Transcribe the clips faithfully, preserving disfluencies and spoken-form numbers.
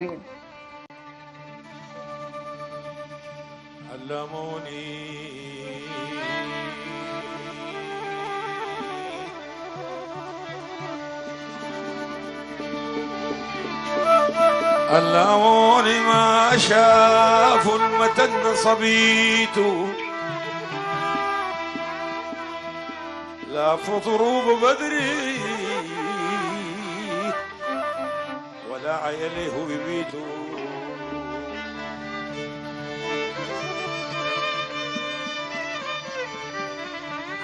علموني علموني ما شافوا المتن صبيت لا في طروب بدري ولا عياله ببيته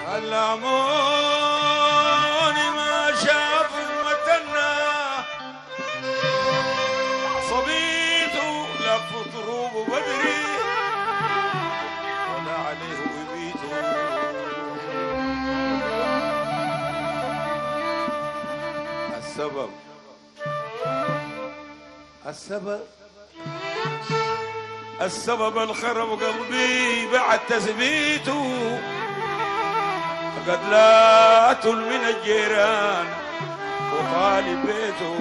علموني ما شاف المتنى صبيت لف طروب بدري ولا عليه أبيت السبب السبب السبب الخرب قلبي بعد تثبيته قد لات من الجيران وطالب بيته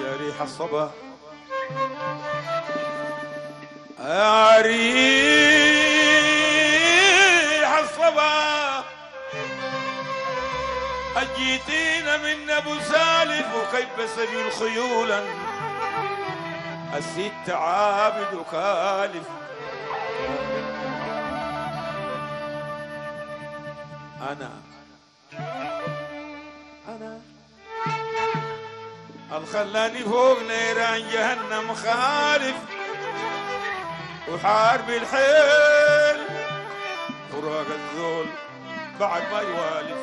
يا ريح الصبا يا ريح الصبا أجيتينا من أبو سالف وكيف سبيل خيولا الست عابد وخالف أنا أنا الخلاني فوق نيران جهنم خالف وحارب الحيل وراق الذول بعد ما يوالف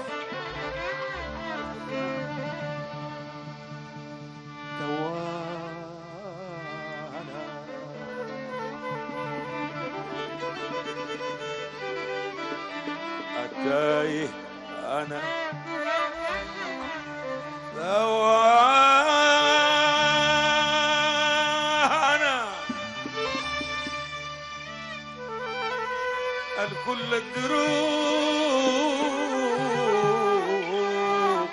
تايه أنا دوانا الكل الدروب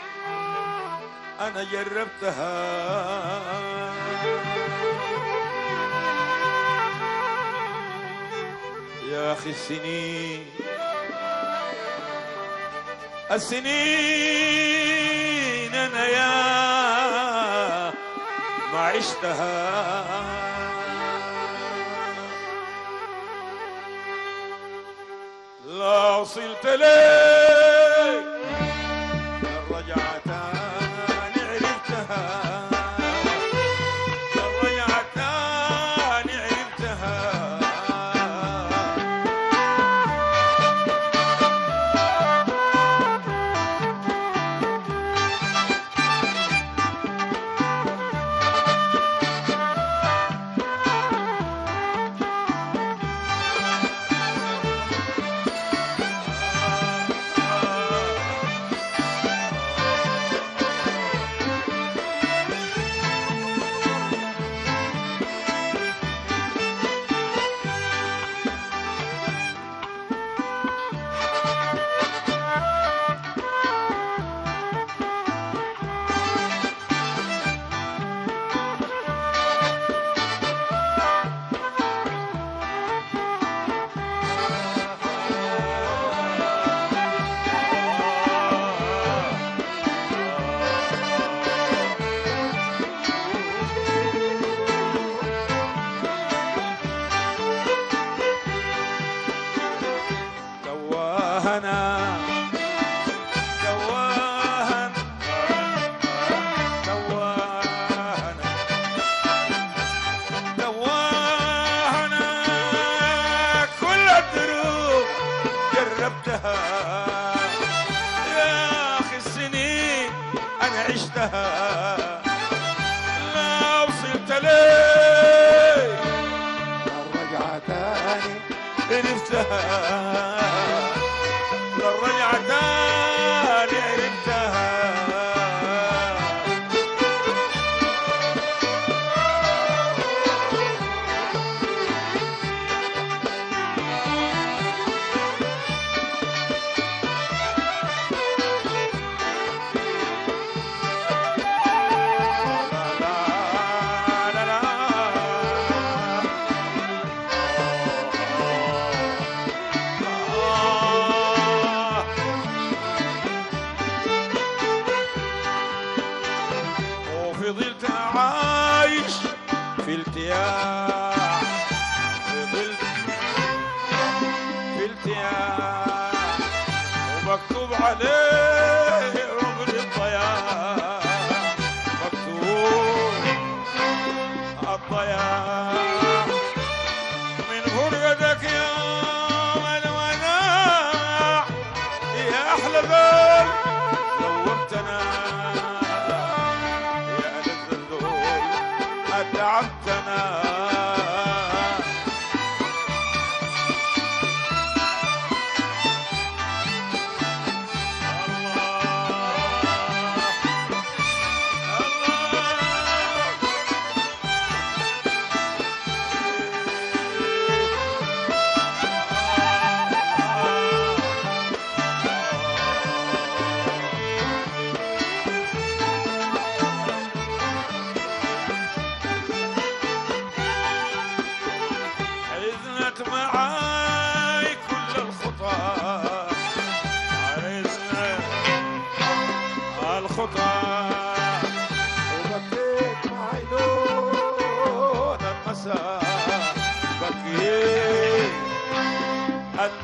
أنا جربتها يا أخي السنين السنين أنا يا ما عشتها لا وصلت لي لا وصلت لي الرجعة تاني عرفتها الرجعة تاني عرفتها عايش في الارتياح، فضلت في الارتياح ومكتوب عليه رجل الضياع، مكتوب الضياع من فرقتك يا من مناح يا أحلى بال تعبتنا. معاي كل الخطى عرزنا الخطى، وبكيت معاي لون المساء، بكيت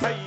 في حي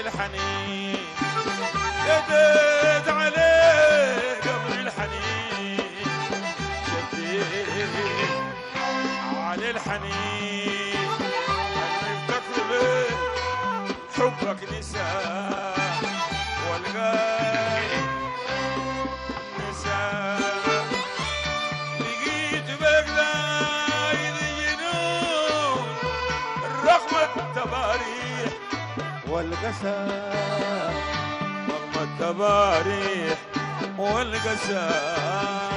الحنين، شديت عليه قبر الحنين، شديت على الحنين، حبيبتك لبيت حبك نساء والغاي نساء، لقيت بقدايد الجنون رغم التباريح والقسم، رغم التباريح والقسم.